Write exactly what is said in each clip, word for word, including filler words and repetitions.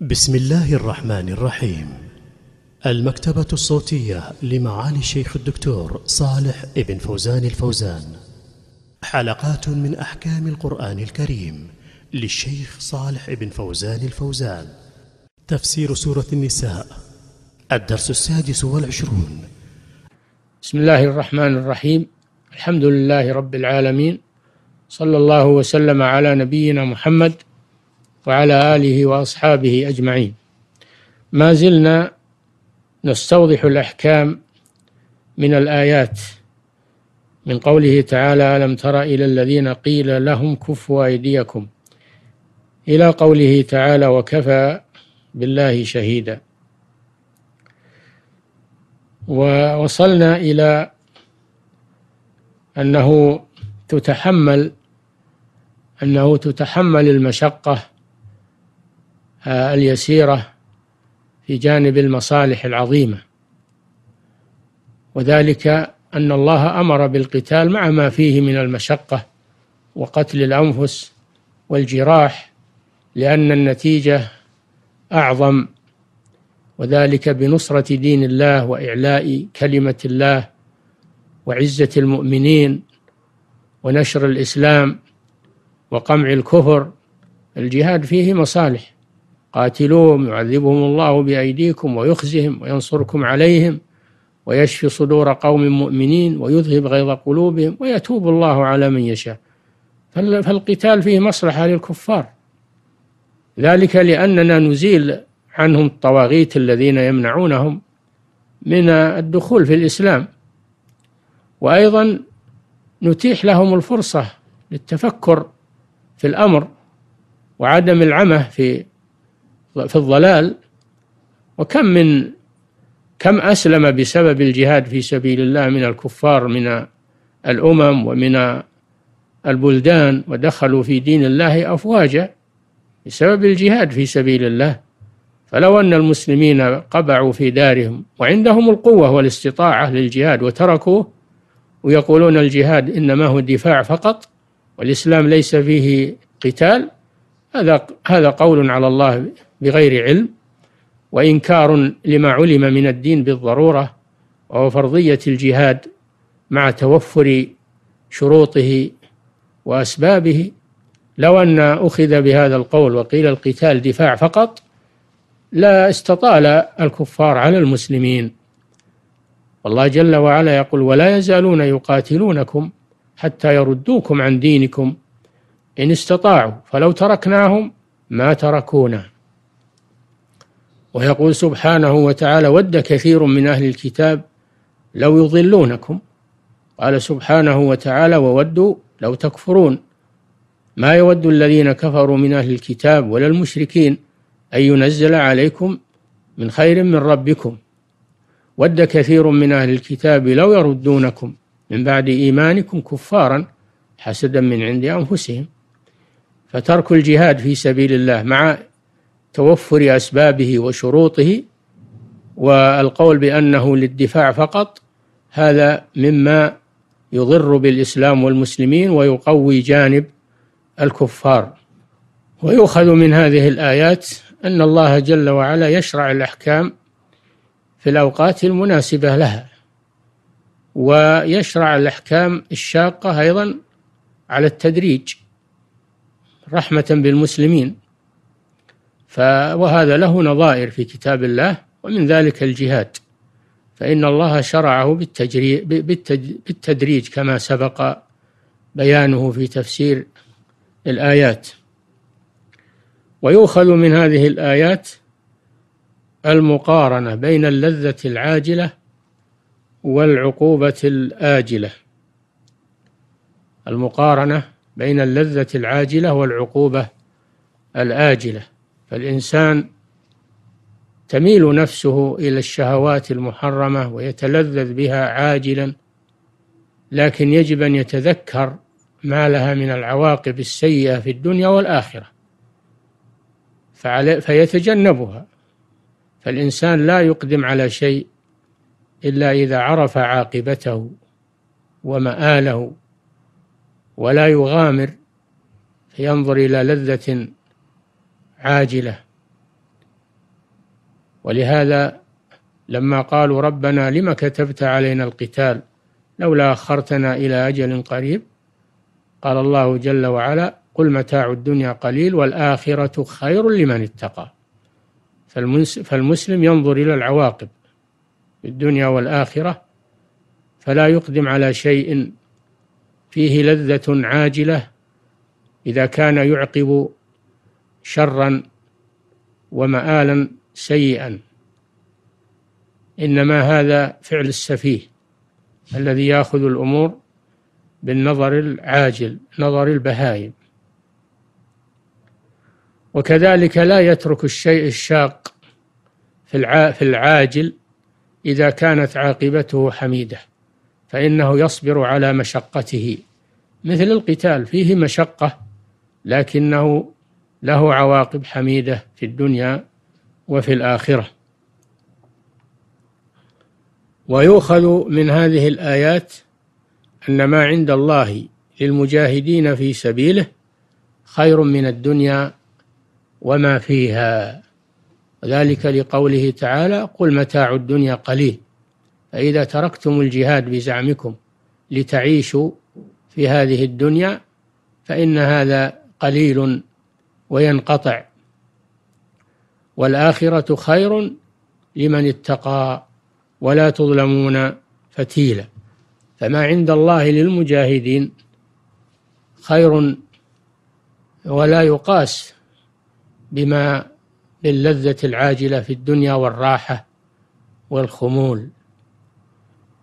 بسم الله الرحمن الرحيم. المكتبة الصوتية لمعالي الشيخ الدكتور صالح ابن فوزان الفوزان. حلقات من أحكام القرآن الكريم للشيخ صالح ابن فوزان الفوزان. تفسير سورة النساء، الدرس السادس والعشرون. بسم الله الرحمن الرحيم. الحمد لله رب العالمين، صلى الله وسلم على نبينا محمد وعلى آله وأصحابه أجمعين. ما زلنا نستوضح الأحكام من الآيات، من قوله تعالى ألم تر إلى الذين قيل لهم كفوا أيديكم، إلى قوله تعالى وكفى بالله شهيدا. ووصلنا إلى أنه تتحمل أنه تتحمل المشقة اليسيرة في جانب المصالح العظيمة، وذلك أن الله أمر بالقتال مع ما فيه من المشقة وقتل الأنفس والجراح، لأن النتيجة أعظم، وذلك بنصرة دين الله وإعلاء كلمة الله وعزة المؤمنين ونشر الإسلام وقمع الكفر. الجهاد فيه مصالح، قاتلوهم يعذبهم الله بأيديكم ويخزهم وينصركم عليهم ويشفي صدور قوم مؤمنين ويذهب غيظ قلوبهم ويتوب الله على من يشاء. فالقتال فيه مصلحة للكفار، ذلك لأننا نزيل عنهم الطواغيت الذين يمنعونهم من الدخول في الإسلام، وأيضا نتيح لهم الفرصة للتفكر في الأمر وعدم العمى في في الضلال. وكم من كم أسلم بسبب الجهاد في سبيل الله من الكفار من الأمم ومن البلدان، ودخلوا في دين الله أفواجا بسبب الجهاد في سبيل الله. فلو أن المسلمين قبعوا في دارهم وعندهم القوة والاستطاعة للجهاد وتركوه ويقولون الجهاد إنما هو دفاع فقط والإسلام ليس فيه قتال، هذا هذا قول على الله بغير علم، وإنكار لما علم من الدين بالضرورة، وهو فرضية الجهاد مع توفر شروطه وأسبابه. لو أن أخذ بهذا القول وقيل القتال دفاع فقط لا استطال الكفار على المسلمين. والله جل وعلا يقول ولا يزالون يقاتلونكم حتى يردوكم عن دينكم إن استطاعوا فلو تركناهم ما تركونا. ويقول سبحانه وتعالى ود كثير من أهل الكتاب لو يضلونكم، قال سبحانه وتعالى وودوا لو تكفرون. ما يود الذين كفروا من أهل الكتاب ولا المشركين أن ينزل عليكم من خير من ربكم، ود كثير من أهل الكتاب لو يردونكم من بعد إيمانكم كفارا حسدا من عند أنفسهم. فترك الجهاد في سبيل الله مع توفر أسبابه وشروطه والقول بأنه للدفاع فقط، هذا مما يضر بالإسلام والمسلمين ويقوي جانب الكفار. ويؤخذ من هذه الآيات أن الله جل وعلا يشرع الأحكام في الأوقات المناسبة لها، ويشرع الأحكام الشاقة أيضا على التدريج رحمة بالمسلمين. وهذا له نظائر في كتاب الله، ومن ذلك الجهاد، فإن الله شرعه بالتدريج كما سبق بيانه في تفسير الآيات. ويؤخذ من هذه الآيات المقارنة بين اللذة العاجلة والعقوبة الآجلة، المقارنة بين اللذة العاجلة والعقوبة الآجلة. فالإنسان تميل نفسه إلى الشهوات المحرمة ويتلذذ بها عاجلا، لكن يجب أن يتذكر ما لها من العواقب السيئة في الدنيا والآخرة فيتجنبها. فالإنسان لا يقدم على شيء إلا إذا عرف عاقبته ومآله، ولا يغامر، فينظر إلى لذة عاجلة ولهذا لما قالوا ربنا لما كتبت علينا القتال لولا أخرتنا إلى أجل قريب، قال الله جل وعلا قل متاع الدنيا قليل والآخرة خير لمن اتقى. فالمسلم ينظر إلى العواقب في الدنيا والآخرة، فلا يقدم على شيء فيه لذة عاجلة إذا كان يعقب شرا ومآلا سيئا، إنما هذا فعل السفيه الذي يأخذ الأمور بالنظر العاجل، نظر البهائم. وكذلك لا يترك الشيء الشاق في العاجل إذا كانت عاقبته حميدة، فإنه يصبر على مشقته، مثل القتال فيه مشقة لكنه له عواقب حميدة في الدنيا وفي الآخرة. ويؤخذ من هذه الآيات أن ما عند الله للمجاهدين في سبيله خير من الدنيا وما فيها، ذلك لقوله تعالى قل متاع الدنيا قليل، فإذا تركتم الجهاد بزعمكم لتعيشوا في هذه الدنيا فإن هذا قليل وينقطع، والآخرة خير لمن اتقى ولا تظلمون فتيلا. فما عند الله للمجاهدين خير ولا يقاس بما باللذة العاجلة في الدنيا والراحة والخمول.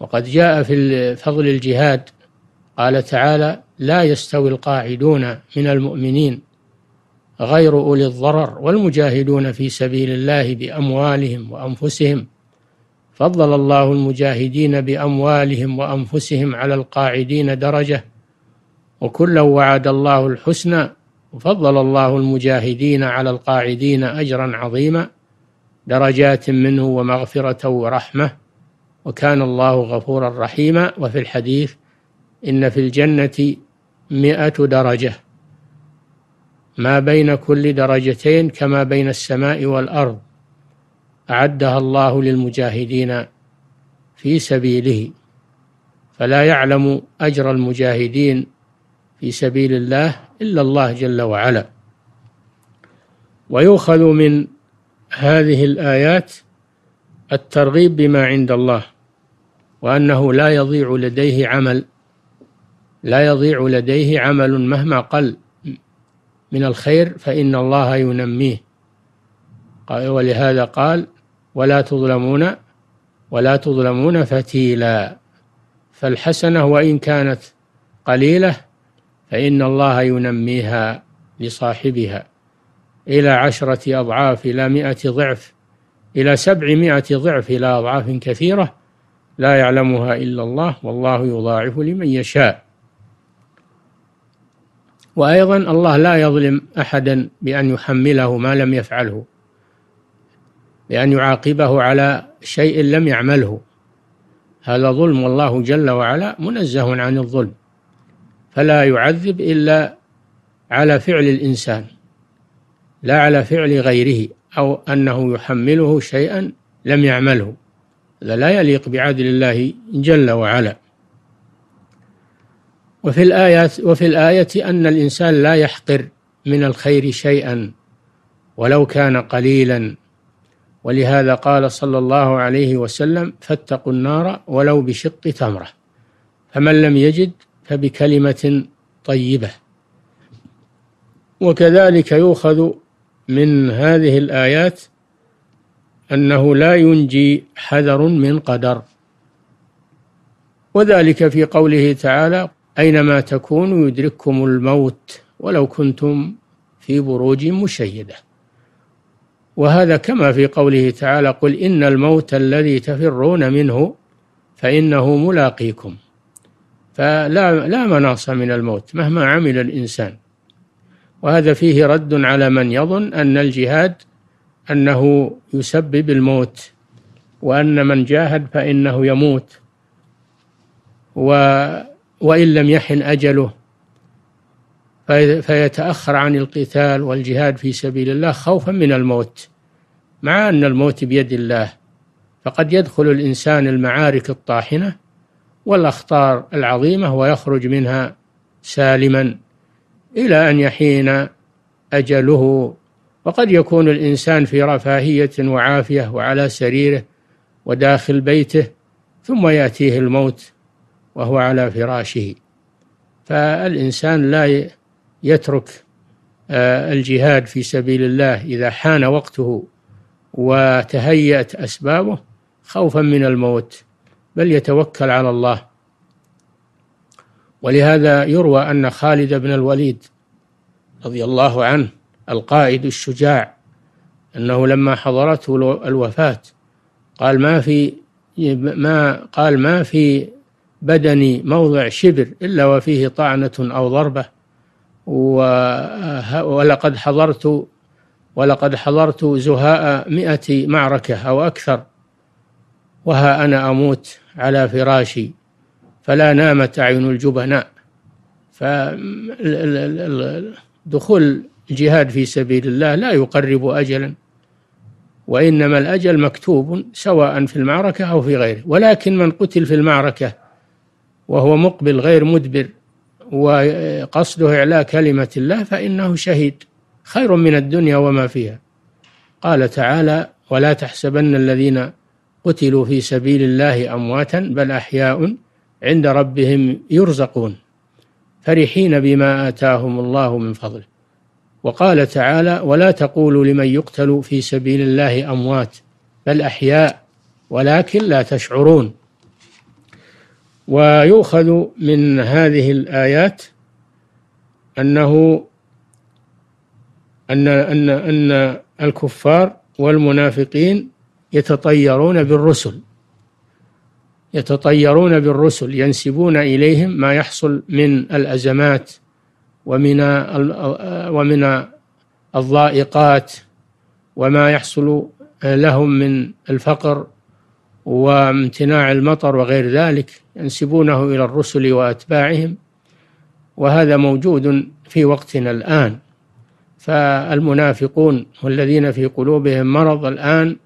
وقد جاء في فضل الجهاد قال تعالى لا يستوي القاعدون من المؤمنين غير أولي الضرر والمجاهدون في سبيل الله بأموالهم وأنفسهم، فضل الله المجاهدين بأموالهم وأنفسهم على القاعدين درجة وكلا وعد الله الحسنى، وفضل الله المجاهدين على القاعدين أجرا عظيما درجات منه ومغفرة ورحمة، وكان الله غفورا رحيما. وفي الحديث إن في الجنة مئة درجة ما بين كل درجتين كما بين السماء والأرض، أعدها الله للمجاهدين في سبيله، فلا يعلم أجر المجاهدين في سبيل الله إلا الله جل وعلا. ويؤخذ من هذه الآيات الترغيب بما عند الله، وأنه لا يضيع لديه عمل، لا يضيع لديه عمل مهما قل من الخير فإن الله ينميه، ولهذا قال ولا تظلمون ولا تظلمون فتيلا. فالحسنة وإن كانت قليلة فإن الله ينميها لصاحبها إلى عشرة أضعاف، إلى مئة ضعف، إلى سبعمائة ضعف، إلى أضعاف كثيرة لا يعلمها إلا الله، والله يضاعف لمن يشاء. وأيضا الله لا يظلم أحدا بأن يحمله ما لم يفعله، بأن يعاقبه على شيء لم يعمله، هذا ظلم، والله جل وعلا منزه عن الظلم، فلا يعذب إلا على فعل الإنسان لا على فعل غيره، أو أنه يحمله شيئا لم يعمله، هذا لا يليق بعدل الله جل وعلا. وفي الآية, وفي الآية أن الإنسان لا يحقر من الخير شيئا ولو كان قليلا، ولهذا قال صلى الله عليه وسلم فاتقوا النار ولو بشق تمرة، فمن لم يجد فبكلمة طيبة. وكذلك يؤخذ من هذه الآيات أنه لا ينجي حذر من قدر، وذلك في قوله تعالى أينما تكونوا يدرككم الموت ولو كنتم في بروج مشيدة، وهذا كما في قوله تعالى قل إن الموت الذي تفرون منه فإنه ملاقيكم، فلا لا مناص من الموت مهما عمل الإنسان. وهذا فيه رد على من يظن أن الجهاد أنه يسبب الموت، وأن من جاهد فإنه يموت و وإن لم يحن أجله، فيتأخر عن القتال والجهاد في سبيل الله خوفا من الموت، مع أن الموت بيد الله، فقد يدخل الإنسان المعارك الطاحنة والأخطار العظيمة ويخرج منها سالما إلى أن يحين أجله. وقد يكون الإنسان في رفاهية وعافية وعلى سريره وداخل بيته، ثم يأتيه الموت وهو على فراشه. فالإنسان لا يترك الجهاد في سبيل الله إذا حان وقته وتهيأت أسبابه خوفا من الموت، بل يتوكل على الله. ولهذا يروى أن خالد بن الوليد رضي الله عنه القائد الشجاع أنه لما حضرته الوفاة قال ما في ما قال ما في بدني موضع شبر إلا وفيه طعنة أو ضربة، ولقد حضرت ولقد حضرت زهاء مئة معركة أو أكثر، وها أنا أموت على فراشي فلا نامت أعين الجبناء. فدخول الجهاد في سبيل الله لا يقرب أجلا، وإنما الأجل مكتوب سواء في المعركة أو في غيره. ولكن من قتل في المعركة وهو مقبل غير مدبر وقصده إعلاء كلمة الله فإنه شهيد، خير من الدنيا وما فيها. قال تعالى: ولا تحسبن الذين قتلوا في سبيل الله أمواتا بل أحياء عند ربهم يرزقون فرحين بما آتاهم الله من فضله. وقال تعالى: ولا تقولوا لمن يقتل في سبيل الله أموات بل أحياء ولكن لا تشعرون. ويؤخذ من هذه الآيات أنه أن أن أن الكفار والمنافقين يتطيرون بالرسل يتطيرون بالرسل ينسبون إليهم ما يحصل من الأزمات ومن ومن الضائقات وما يحصل لهم من الفقر وامتناع المطر وغير ذلك، ينسبونه إلى الرسل وأتباعهم، وهذا موجود في وقتنا الآن. فالمنافقون والذين في قلوبهم مرض الآن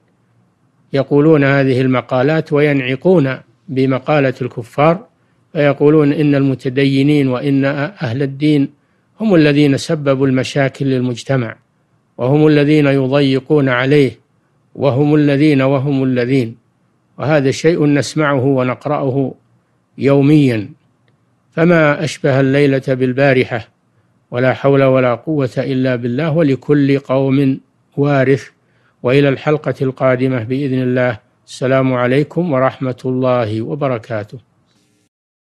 يقولون هذه المقالات وينعقون بمقالة الكفار، فيقولون إن المتدينين وإن أهل الدين هم الذين سببوا المشاكل للمجتمع، وهم الذين يضيقون عليه، وهم الذين وهم الذين وهذا شيء نسمعه ونقرأه يوميا، فما أشبه الليلة بالبارحة، ولا حول ولا قوة إلا بالله، ولكل قوم وارث. وإلى الحلقة القادمة بإذن الله. السلام عليكم ورحمة الله وبركاته.